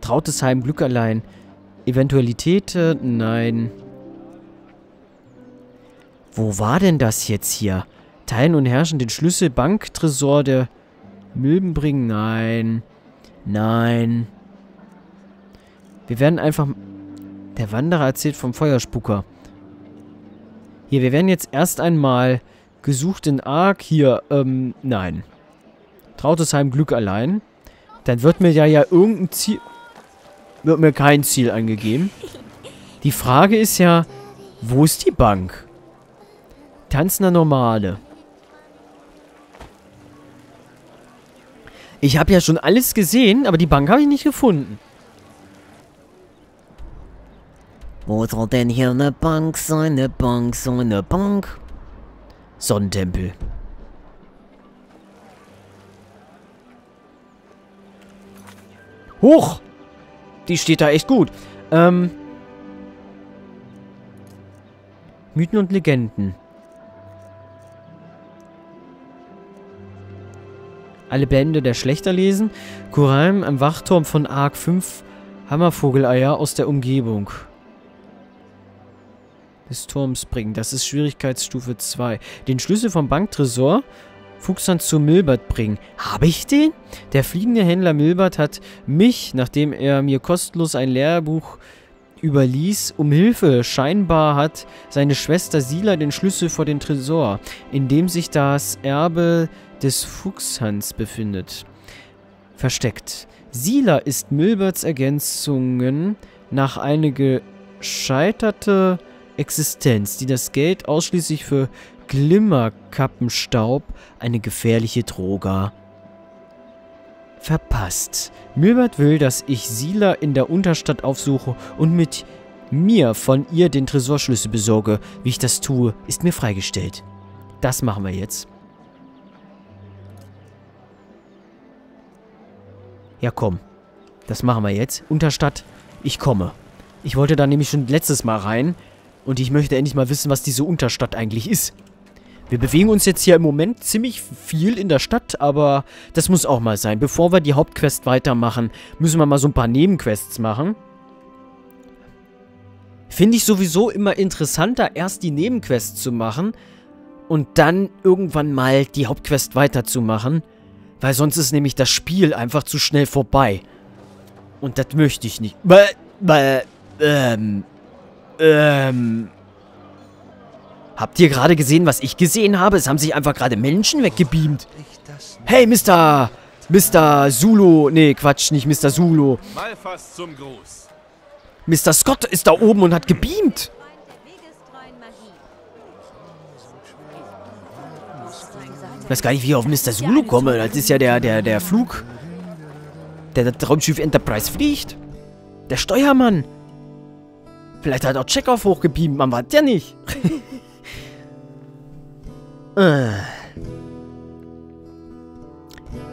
Trautes Heim, Glück allein. Eventualität? Nein. Wo war denn das jetzt hier? Teilen und herrschen, den Schlüssel, Banktresor der Milben bringen? Nein. Nein. Wir werden einfach... Der Wanderer erzählt vom Feuerspucker. Hier, wir werden jetzt erst einmal gesucht in Ark. Hier, nein. Trautes Heim, Glück allein. Dann wird mir ja irgendein Ziel... Wird mir kein Ziel angegeben. Die Frage ist ja, wo ist die Bank? Tanzender Normale. Ich habe ja schon alles gesehen, aber die Bank habe ich nicht gefunden. Wo soll denn hier eine Bank sein, eine Bank, so eine Bank? Sonnentempel. Hoch! Die steht da echt gut. Mythen und Legenden. Alle Bände der Schlechter lesen. Koralm am Wachturm von Ark 5. Hammervogeleier aus der Umgebung. Des Turms bringen. Das ist Schwierigkeitsstufe 2. Den Schlüssel vom Banktresor... Fuchsand zu Milbert bringen. Habe ich den? Der fliegende Händler Milbert hat mich, nachdem er mir kostenlos ein Lehrbuch überließ, um Hilfe. Scheinbar hat seine Schwester Sila den Schlüssel vor den Tresor, in dem sich das Erbe des Fuchshands befindet. Versteckt. Sila ist Milberts Ergänzungen nach einer gescheiterten Existenz, die das Geld ausschließlich für Glimmerkappenstaub, eine gefährliche Droga. Verpasst. Milbert will, dass ich Sila in der Unterstadt aufsuche und mit mir von ihr den Tresorschlüssel besorge. Wie ich das tue, ist mir freigestellt. Das machen wir jetzt. Ja, komm. Das machen wir jetzt. Unterstadt, ich komme. Ich wollte da nämlich schon letztes Mal rein und ich möchte endlich mal wissen, was diese Unterstadt eigentlich ist. Wir bewegen uns jetzt hier im Moment ziemlich viel in der Stadt, aber das muss auch mal sein. Bevor wir die Hauptquest weitermachen, müssen wir mal so ein paar Nebenquests machen. Finde ich sowieso immer interessanter, erst die Nebenquests zu machen und dann irgendwann mal die Hauptquest weiterzumachen, weil sonst ist nämlich das Spiel einfach zu schnell vorbei. Und das möchte ich nicht. Habt ihr gerade gesehen, was ich gesehen habe? Es haben sich einfach gerade Menschen weggebeamt. Hey, Mr. Sulu. Nee, Quatsch, nicht Mr. Sulu. Mal fast zum Gruß. Mr. Scott ist da oben und hat gebeamt. Ich weiß gar nicht, wie ich auf Mr. Sulu komme. Das ist ja der Flug, der das Raumschiff Enterprise fliegt. Der Steuermann. Vielleicht hat auch Chekov hochgebeamt. Man weiß ja nicht.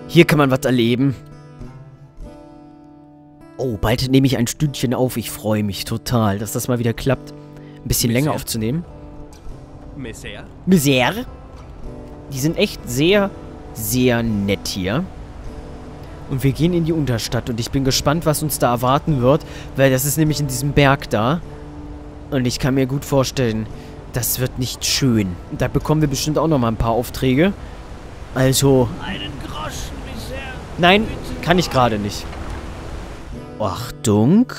Hier kann man was erleben. Oh, bald nehme ich ein Stündchen auf. Ich freue mich total, dass das mal wieder klappt. Ein bisschen länger aufzunehmen. Misère. Die sind echt sehr, sehr nett hier. Und wir gehen in die Unterstadt. Und ich bin gespannt, was uns da erwarten wird. Weil das ist nämlich in diesem Berg da. Und ich kann mir gut vorstellen... Das wird nicht schön. Da bekommen wir bestimmt auch noch mal ein paar Aufträge. Also... Einen Groschen bisher. Nein, kann ich gerade nicht. Achtung.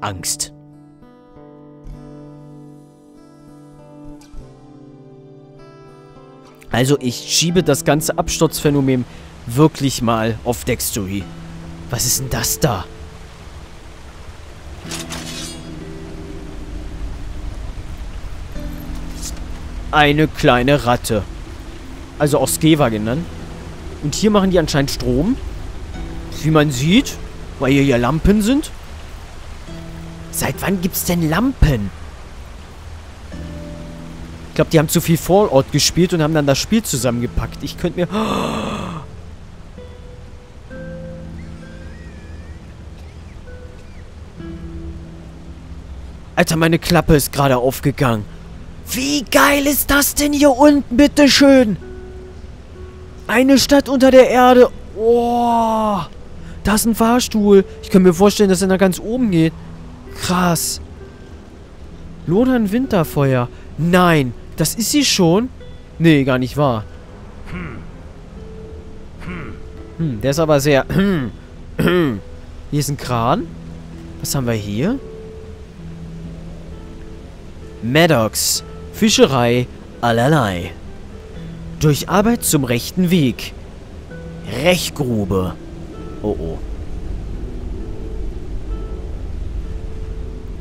Angst. Also ich schiebe das ganze Absturzphänomen wirklich mal auf Dextory. Was ist denn das da? Eine kleine Ratte. Also auch Skeva genannt. Und hier machen die anscheinend Strom. Wie man sieht, weil hier ja Lampen sind. Seit wann gibt's denn Lampen? Ich glaube, die haben zu viel Fallout gespielt und haben dann das Spiel zusammengepackt. Ich könnte mir... Alter, meine Klappe ist gerade aufgegangen. Wie geil ist das denn hier unten, bitteschön? Eine Stadt unter der Erde Oh, da ist ein Fahrstuhl. Ich kann mir vorstellen, dass er da ganz oben geht. Krass. Lodern Winterfeuer. Nein, das ist sie schon? Nee, gar nicht wahr. Der ist aber sehr... Hier ist ein Kran. Was haben wir hier? Maddox. Fischerei allerlei. Durch Arbeit zum rechten Weg. Rechgrube. Oh, oh.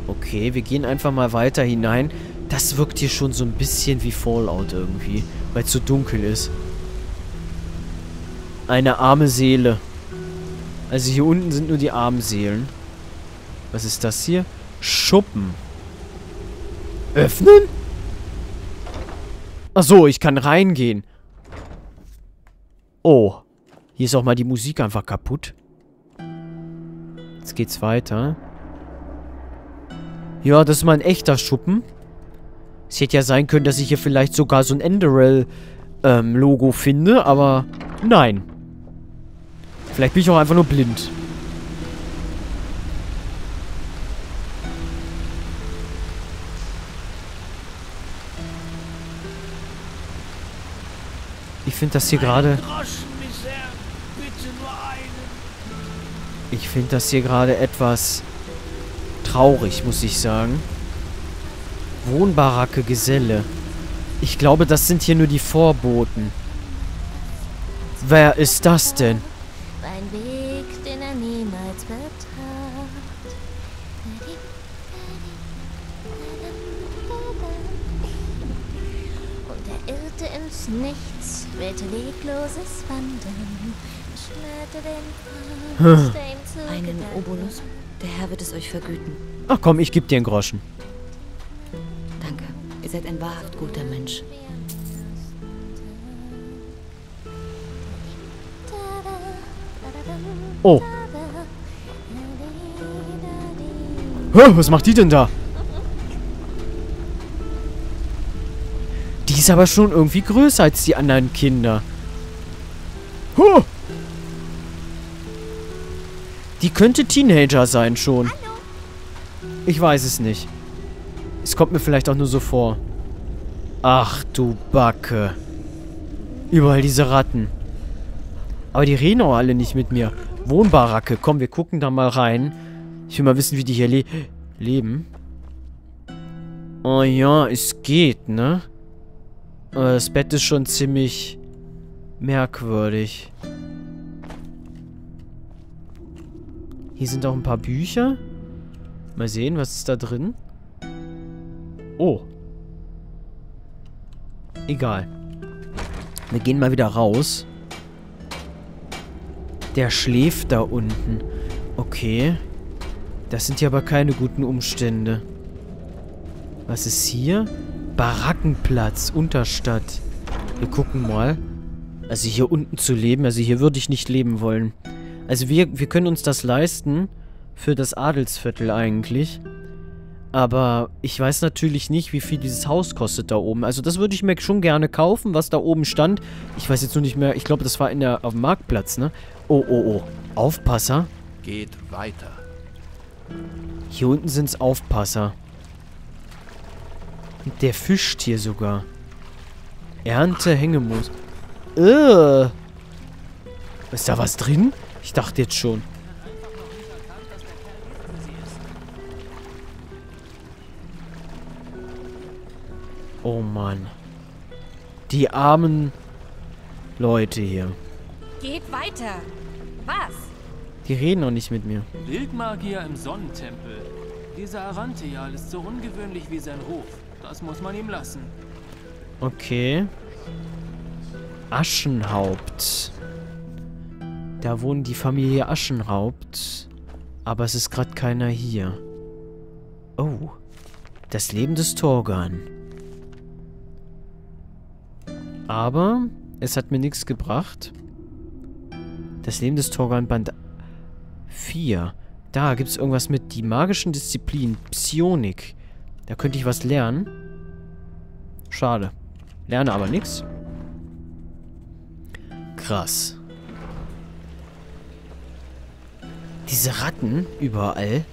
Okay, wir gehen einfach mal weiter hinein. Das wirkt hier schon so ein bisschen wie Fallout irgendwie, weil es so dunkel ist. Eine arme Seele. Also hier unten sind nur die armen Seelen. Was ist das hier? Schuppen. Öffnen? Ach so, ich kann reingehen. Oh. Hier ist auch mal die Musik einfach kaputt. Jetzt geht's weiter. Ja, das ist mal ein echter Schuppen. Es hätte ja sein können, dass ich hier vielleicht sogar so ein Enderell-Logo finde, aber nein. Vielleicht bin ich auch einfach nur blind. Ich finde das hier gerade... Ich finde das hier gerade etwas traurig, muss ich sagen. Wohnbaracke Geselle. Ich glaube, das sind hier nur die Vorboten. Wer ist das denn? Ein Weg, den er niemals betrat. Und er irrte ins Nichts, wählte wegloses Wandern. Einen Obolus. Der Herr wird es euch vergüten. Ach komm, ich geb dir einen Groschen. Danke. Ihr seid ein wahrhaft guter Mensch. Oh. Hä, was macht die denn da? Die ist aber schon irgendwie größer als die anderen Kinder. Huh. Die könnte Teenager sein schon. Hallo. Ich weiß es nicht. Es kommt mir vielleicht auch nur so vor. Ach du Backe. Überall diese Ratten. Aber die reden auch alle nicht mit mir. Wohnbaracke. Komm, wir gucken da mal rein. Ich will mal wissen, wie die hier leben. Oh ja, es geht, ne? Aber das Bett ist schon ziemlich merkwürdig. Hier sind auch ein paar Bücher. Mal sehen, was ist da drin? Oh. Egal. Wir gehen mal wieder raus. Der schläft da unten. Okay. Das sind ja aber keine guten Umstände. Was ist hier? Barackenplatz, Unterstadt. Wir gucken mal. Also hier unten zu leben. Also hier würde ich nicht leben wollen. Also wir können uns das leisten für das Adelsviertel eigentlich. Aber ich weiß natürlich nicht, wie viel dieses Haus kostet da oben. Also das würde ich mir schon gerne kaufen, was da oben stand. Ich weiß jetzt nur nicht mehr. Ich glaube, das war auf dem Marktplatz, ne? Oh, oh, oh. Aufpasser. Geht weiter. Hier unten sind es Aufpasser. Der fischt hier sogar. Ernte Hängemus. Ist da was drin? Ich dachte jetzt schon. Oh Mann. Die armen Leute hier. Geht weiter. Was? Die reden noch nicht mit mir. Wildmagier im Sonnentempel. Dieser Aranteal ist so ungewöhnlich wie sein Ruf. Das muss man ihm lassen. Okay. Aschenhaupt. Da wohnt die Familie Aschenhaupt, aber es ist gerade keiner hier. Oh, das Leben des Torgarn. Aber es hat mir nichts gebracht. Das Leben des Torgarn Band 4. Da gibt es irgendwas mit die magischen Disziplinen, Psionik. Da könnte ich was lernen. Schade. Lerne aber nichts. Krass. Diese Ratten überall.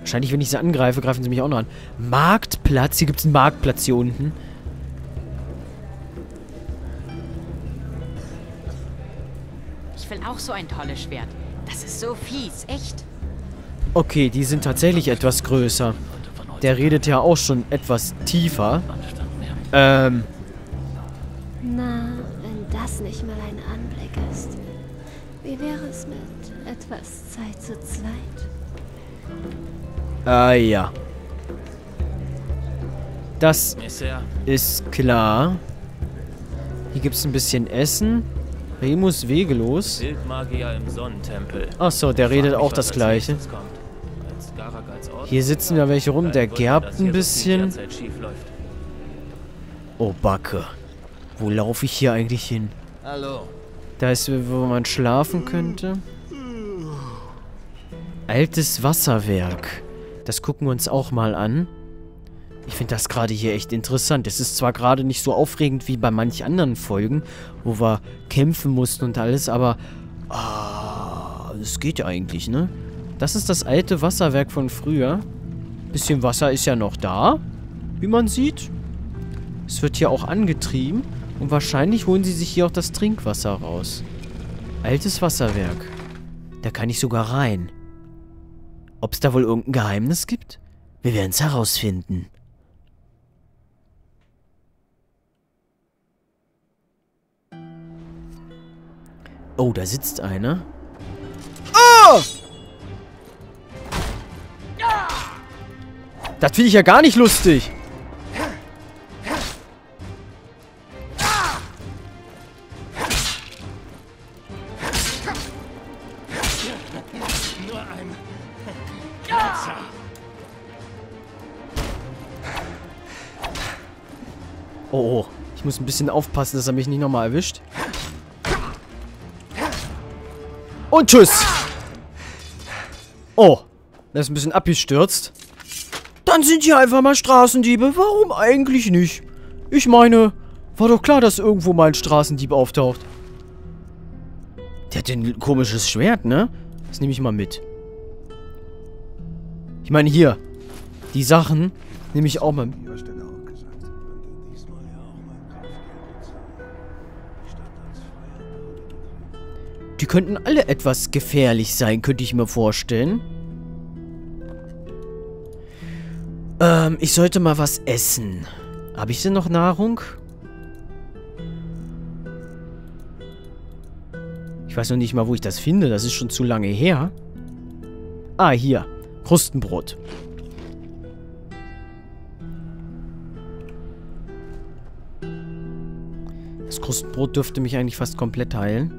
Wahrscheinlich, wenn ich sie angreife, greifen sie mich auch noch an. Marktplatz. Hier gibt es einen Marktplatz hier unten. Ich will auch so ein tolles Schwert. Das ist so fies, echt. Okay, die sind tatsächlich etwas größer. Der redet ja auch schon etwas tiefer. Na, wenn das nicht mal ein Anblick ist. Wie wäre es mit etwas Zeit zu zweit? Ah ja. Das ist klar. Hier gibt es ein bisschen Essen. Remus Wegelos. Wildmagier im Sonnentempel. Achso, der redet auch das Gleiche. Hier sitzen ja welche rum. Der gerbt ein bisschen. Oh, Backe. Wo laufe ich hier eigentlich hin? Hallo. Da ist, wo man schlafen könnte. Altes Wasserwerk. Das gucken wir uns auch mal an. Ich finde das gerade hier echt interessant. Es ist zwar gerade nicht so aufregend wie bei manch anderen Folgen, wo wir kämpfen mussten und alles, aber... Ah, das geht ja eigentlich, ne? Das ist das alte Wasserwerk von früher. Bisschen Wasser ist ja noch da, wie man sieht. Es wird hier auch angetrieben. Und wahrscheinlich holen sie sich hier auch das Trinkwasser raus. Altes Wasserwerk. Da kann ich sogar rein. Ob es da wohl irgendein Geheimnis gibt? Wir werden es herausfinden. Oh, da sitzt einer. Oh! Das finde ich ja gar nicht lustig. Oh, oh, ich muss ein bisschen aufpassen, dass er mich nicht nochmal erwischt. Und tschüss. Oh, der ist ein bisschen abgestürzt. Dann sind hier einfach mal Straßendiebe. Warum eigentlich nicht? Ich meine, war doch klar, dass irgendwo mal ein Straßendieb auftaucht. Der hat ein komisches Schwert, ne? Das nehme ich mal mit. Ich meine, hier. Die Sachen nehme ich auch mal mit. Die könnten alle etwas gefährlich sein, könnte ich mir vorstellen. Ich sollte mal was essen. Habe ich denn noch Nahrung? Ich weiß noch nicht mal, wo ich das finde. Das ist schon zu lange her. Ah, hier. Krustenbrot. Das Krustenbrot dürfte mich eigentlich fast komplett heilen.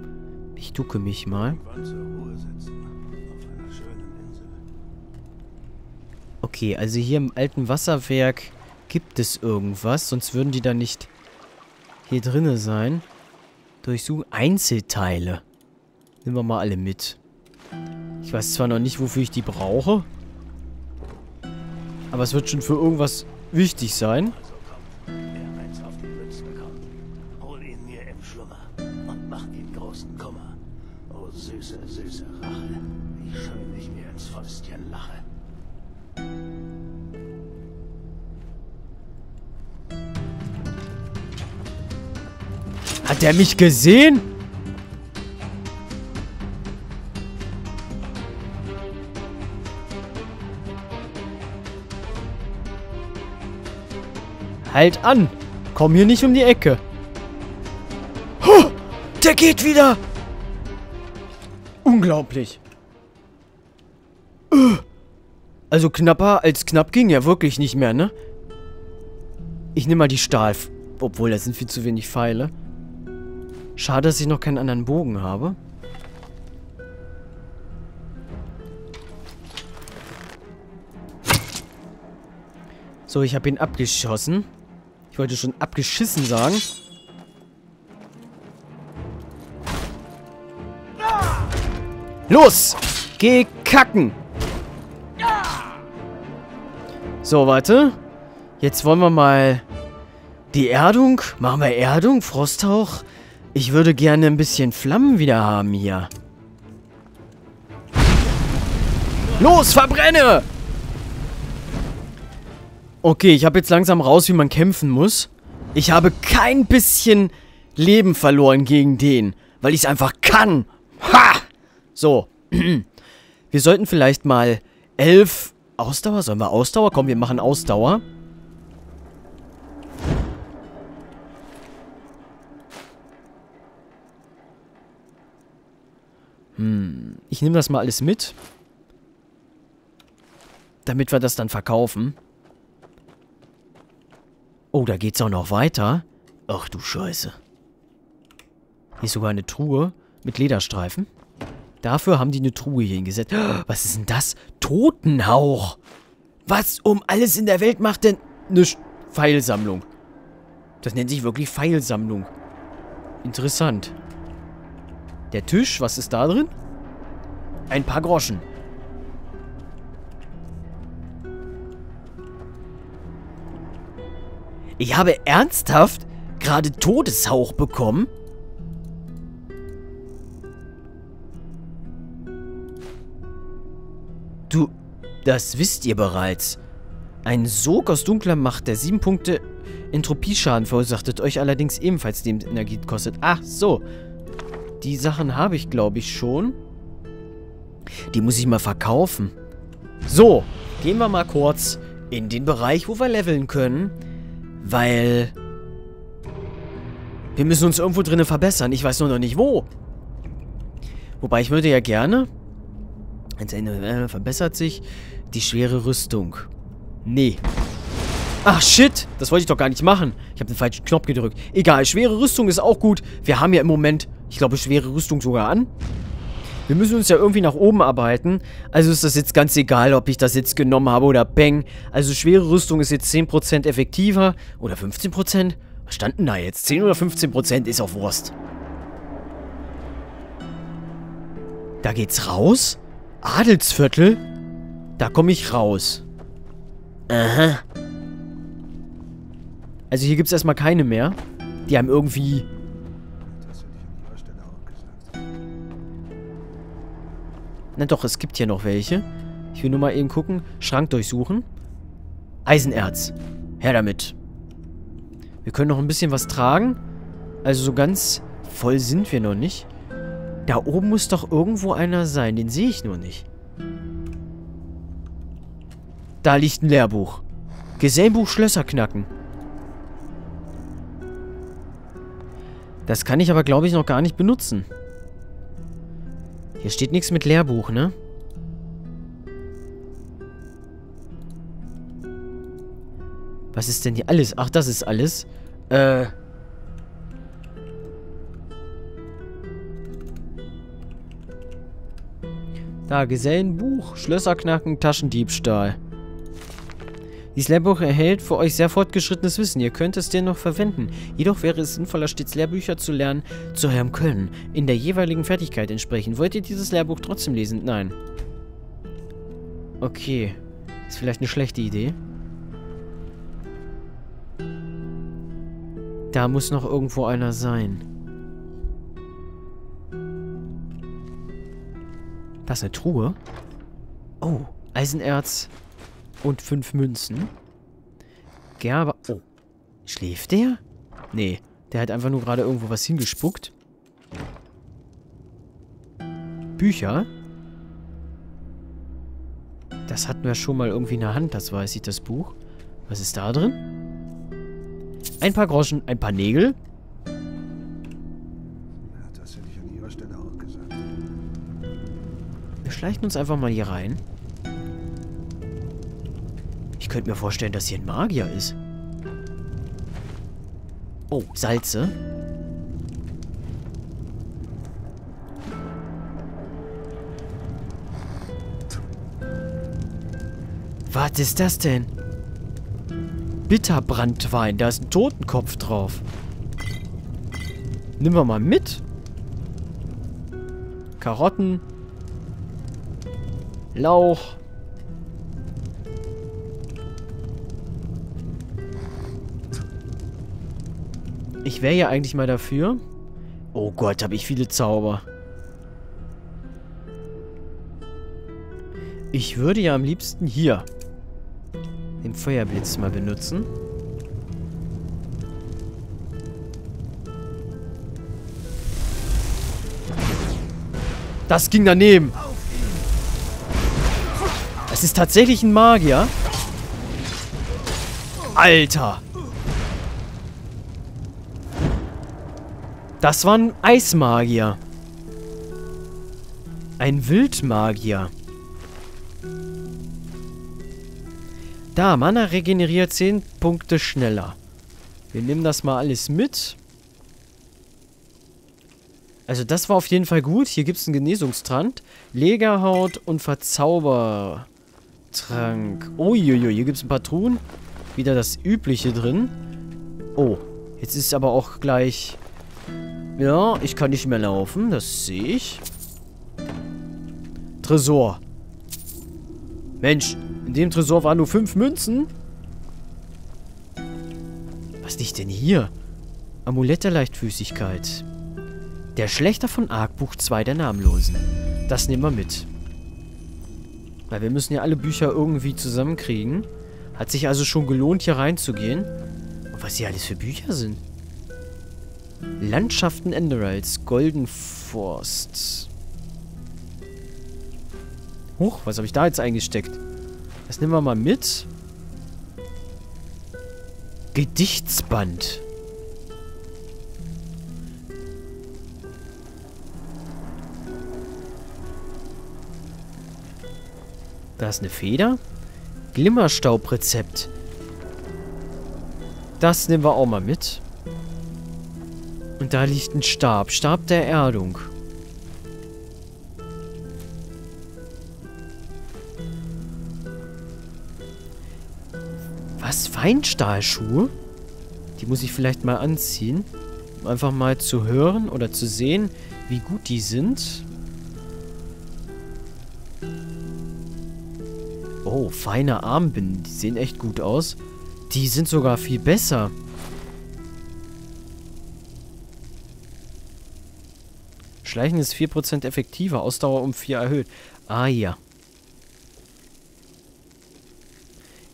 Ich ducke mich mal. Okay, also hier im alten Wasserwerk gibt es irgendwas. Sonst würden die da nicht hier drinne sein. Durchsuchen. Einzelteile. Nehmen wir mal alle mit. Ich weiß zwar noch nicht, wofür ich die brauche. Aber es wird schon für irgendwas wichtig sein. Hat der mich gesehen? Halt an! Komm hier nicht um die Ecke. Oh, der geht wieder! Unglaublich. Also knapper als knapp ging ja wirklich nicht mehr, ne? Ich nehme mal die Stahl. Obwohl, da sind viel zu wenig Pfeile. Schade, dass ich noch keinen anderen Bogen habe. So, ich habe ihn abgeschossen. Ich wollte schon abgeschissen sagen. Los! Geh kacken! So, warte. Jetzt wollen wir mal die Erdung. Machen wir Erdung, Frosthauch. Ich würde gerne ein bisschen Flammen wieder haben hier. Los, verbrenne! Okay, ich habe jetzt langsam raus, wie man kämpfen muss. Ich habe kein bisschen Leben verloren gegen den, weil ich es einfach kann. Ha! So. Wir sollten vielleicht mal 11... Ausdauer? Sollen wir Ausdauer? Komm, wir machen Ausdauer. Ich nehme das mal alles mit. Damit wir das dann verkaufen. Oh, da geht's auch noch weiter. Ach du Scheiße. Hier ist sogar eine Truhe mit Lederstreifen. Dafür haben die eine Truhe hier hingesetzt. Was ist denn das? Totenhauch. Was um alles in der Welt macht denn eine Pfeilsammlung? Das nennt sich wirklich Pfeilsammlung. Interessant. Der Tisch, was ist da drin? Ein paar Groschen. Ich habe ernsthaft gerade Todeshauch bekommen? Du, das wisst ihr bereits. Ein Sog aus dunkler Macht, der 7 Punkte Entropieschaden verursacht, euch allerdings ebenfalls Lebensenergie kostet. Ach so. Die Sachen habe ich, glaube ich, schon. Die muss ich mal verkaufen. So, gehen wir mal kurz in den Bereich, wo wir leveln können. Weil wir müssen uns irgendwo drinnen verbessern. Ich weiß nur noch nicht, wo. Wobei, ich würde ja gerne... verbessert sich die schwere Rüstung. Nee. Ach, shit. Das wollte ich doch gar nicht machen. Ich habe den falschen Knopf gedrückt. Egal, schwere Rüstung ist auch gut. Wir haben ja im Moment... Ich glaube, schwere Rüstung sogar an. Wir müssen uns ja irgendwie nach oben arbeiten. Also ist das jetzt ganz egal, ob ich das jetzt genommen habe oder bang. Also schwere Rüstung ist jetzt 10% effektiver. Oder 15%? Was stand denn da jetzt? 10 oder 15% ist auch Wurst. Da geht's raus? Adelsviertel? Da komme ich raus. Aha. Also hier gibt's erstmal keine mehr. Die haben irgendwie... Na doch, es gibt hier noch welche. Ich will nur mal eben gucken. Schrank durchsuchen. Eisenerz. Her damit. Wir können noch ein bisschen was tragen. Also so ganz voll sind wir noch nicht. Da oben muss doch irgendwo einer sein. Den sehe ich nur nicht. Da liegt ein Lehrbuch. Gesellenbuch Schlösser knacken. Das kann ich aber, glaube ich, noch gar nicht benutzen. Hier steht nichts mit Lehrbuch, ne? Was ist denn hier alles? Ach, das ist alles. Da, Gesellenbuch, Schlösserknacken, Taschendiebstahl. Dieses Lehrbuch erhält für euch sehr fortgeschrittenes Wissen. Ihr könnt es dennoch verwenden. Jedoch wäre es sinnvoller, stets Lehrbücher zu lernen, zu eurem Können, in der jeweiligen Fertigkeit entsprechen. Wollt ihr dieses Lehrbuch trotzdem lesen? Nein. Okay. Ist vielleicht eine schlechte Idee. Da muss noch irgendwo einer sein. Das ist eine Truhe. Oh, Eisenerz... Und 5 Münzen. Gerber. Oh. Schläft der? Nee. Der hat einfach nur gerade irgendwo was hingespuckt. Bücher. Das hatten wir schon mal irgendwie in der Hand, das weiß ich, das Buch. Was ist da drin? Ein paar Groschen, ein paar Nägel. Ja, das hätte ich an ihrer Stelle auch gesagt. Wir schleichen uns einfach mal hier rein. Ich könnte mir vorstellen, dass hier ein Magier ist. Oh, Salze. Was ist das denn? Bitterbrandwein. Da ist ein Totenkopf drauf. Nehmen wir mal mit. Karotten. Lauch. Ich wäre ja eigentlich mal dafür. Oh Gott, habe ich viele Zauber. Ich würde ja am liebsten hier den Feuerblitz mal benutzen. Das ging daneben. Es ist tatsächlich ein Magier. Alter. Das war ein Eismagier. Ein Wildmagier. Da, Mana regeneriert 10 Punkte schneller. Wir nehmen das mal alles mit. Also das war auf jeden Fall gut. Hier gibt es einen Genesungstrank. Legerhaut und Verzaubertrank. Uiuiui, hier gibt es ein paar Truhen. Wieder das Übliche drin. Oh, jetzt ist aber auch gleich... Ja, ich kann nicht mehr laufen. Das sehe ich. Tresor. Mensch, in dem Tresor waren nur 5 Münzen. Was liegt denn hier? Amulett der Leichtfüßigkeit. Der Schlechter von Ark, Buch 2 der Namenlosen. Das nehmen wir mit. Weil wir müssen ja alle Bücher irgendwie zusammenkriegen. Hat sich also schon gelohnt, hier reinzugehen. Und was hier alles für Bücher sind. Landschaften Enderals, Goldenforst. Huch, was habe ich da jetzt eingesteckt? Das nehmen wir mal mit. Gedichtsband. Da ist eine Feder. Glimmerstaubrezept. Das nehmen wir auch mal mit. Und da liegt ein Stab. Stab der Erdung. Was? Feinstahlschuhe? Die muss ich vielleicht mal anziehen. Um einfach mal zu hören oder zu sehen, wie gut die sind. Oh, feine Armbinden. Die sehen echt gut aus. Die sind sogar viel besser. Schleichen ist 4% effektiver. Ausdauer um 4 erhöht. Ah, ja.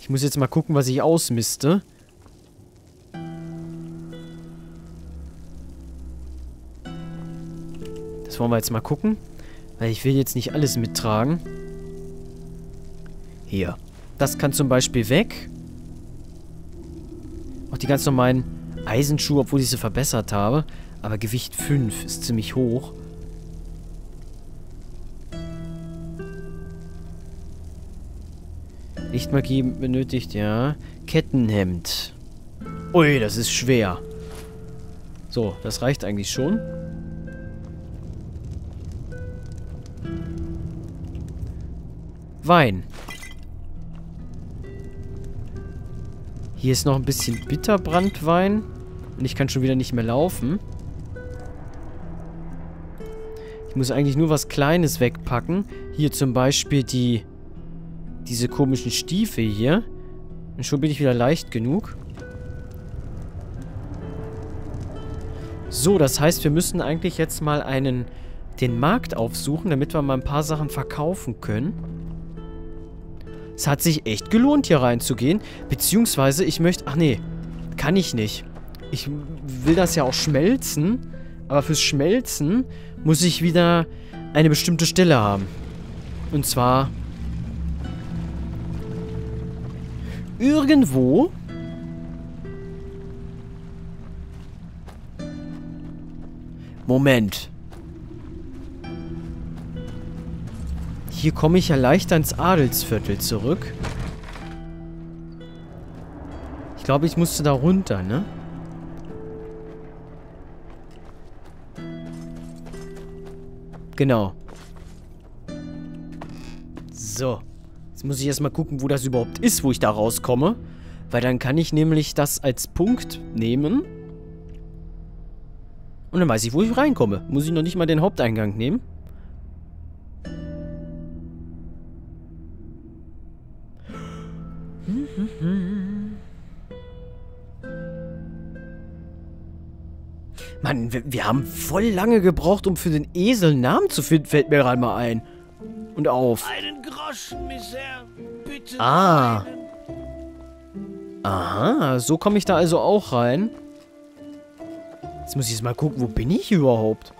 Ich muss jetzt mal gucken, was ich ausmiste. Das wollen wir jetzt mal gucken. Weil ich will jetzt nicht alles mittragen. Hier. Das kann zum Beispiel weg. Auch die ganz normalen Eisenschuhe, obwohl ich sie verbessert habe. Aber Gewicht 5 ist ziemlich hoch. Lichtmagie benötigt, ja. Kettenhemd. Ui, das ist schwer. So, das reicht eigentlich schon. Wein. Hier ist noch ein bisschen Bitterbrandwein. Und ich kann schon wieder nicht mehr laufen. Ich muss eigentlich nur was Kleines wegpacken. Hier zum Beispiel diese komischen Stiefel hier. Und schon bin ich wieder leicht genug. So, das heißt, wir müssen eigentlich jetzt mal den Markt aufsuchen, damit wir mal ein paar Sachen verkaufen können. Es hat sich echt gelohnt, hier reinzugehen. Beziehungsweise, ich möchte... Ach nee, kann ich nicht. Ich will das ja auch schmelzen. Aber fürs Schmelzen muss ich wieder eine bestimmte Stelle haben. Und zwar... irgendwo. Moment. Hier komme ich ja leicht ans Adelsviertel zurück. Ich glaube, ich musste da runter, ne? Genau. So. Jetzt muss ich erstmal gucken, wo das überhaupt ist, wo ich da rauskomme. Weil dann kann ich nämlich das als Punkt nehmen. Und dann weiß ich, wo ich reinkomme. Muss ich noch nicht mal den Haupteingang nehmen. Mann, wir haben voll lange gebraucht, um für den Esel einen Namen zu finden, fällt mir gerade mal ein. und auf. Einen Groschen, Miser. Bitte. Ah. Aha, so komme ich da also auch rein. Jetzt muss ich jetzt mal gucken, wo bin ich überhaupt?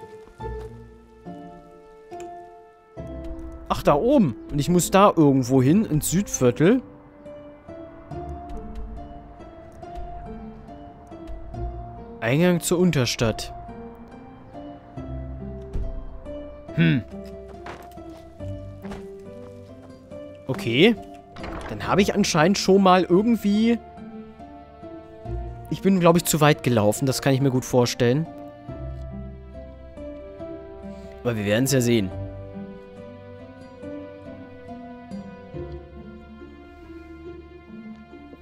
Ach, da oben. Und ich muss da irgendwo hin, ins Südviertel. Eingang zur Unterstadt. Hm. Okay. Dann habe ich anscheinend schon mal irgendwie... Ich bin, glaube ich, zu weit gelaufen. Das kann ich mir gut vorstellen. Aber wir werden es ja sehen.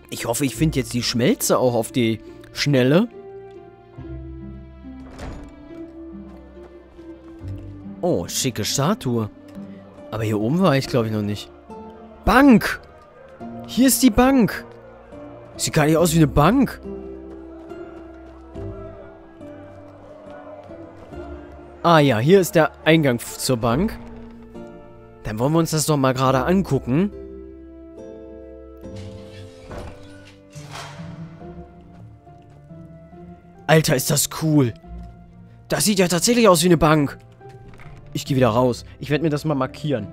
Ich hoffe, ich finde jetzt die Schmelze auch auf die Schnelle. Oh, schicke Statue. Aber hier oben war ich, glaube ich, noch nicht. Bank! Hier ist die Bank. Sieht gar nicht aus wie eine Bank. Ah ja, hier ist der Eingang zur Bank. Dann wollen wir uns das doch mal gerade angucken. Alter, ist das cool. Das sieht ja tatsächlich aus wie eine Bank. Ich gehe wieder raus. Ich werde mir das mal markieren.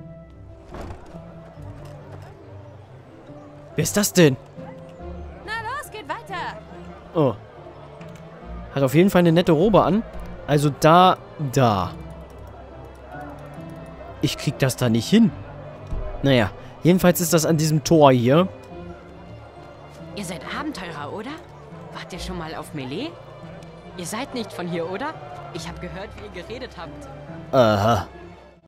Wer ist das denn? Na los, geht weiter. Oh. Hat auf jeden Fall eine nette Robe an. Also da. Ich krieg das da nicht hin. Naja, jedenfalls ist das an diesem Tor hier. Ihr seid Abenteurer, oder? Wart ihr schon mal auf Melee? Ihr seid nicht von hier, oder? Ich habe gehört, wie ihr geredet habt. Aha.